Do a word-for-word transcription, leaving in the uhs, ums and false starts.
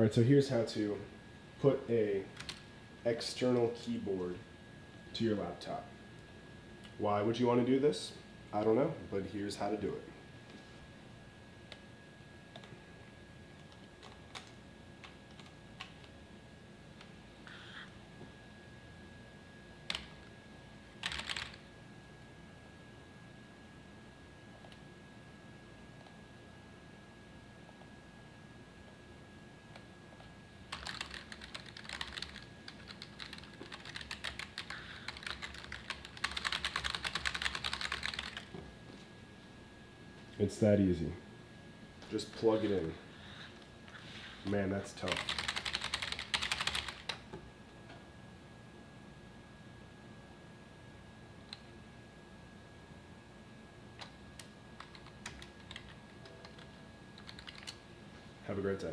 All right, so here's how to put a external keyboard to your laptop. Why would you want to do this? I don't know, but here's how to do it. It's that easy. Just plug it in. Man, that's tough. Have a great day.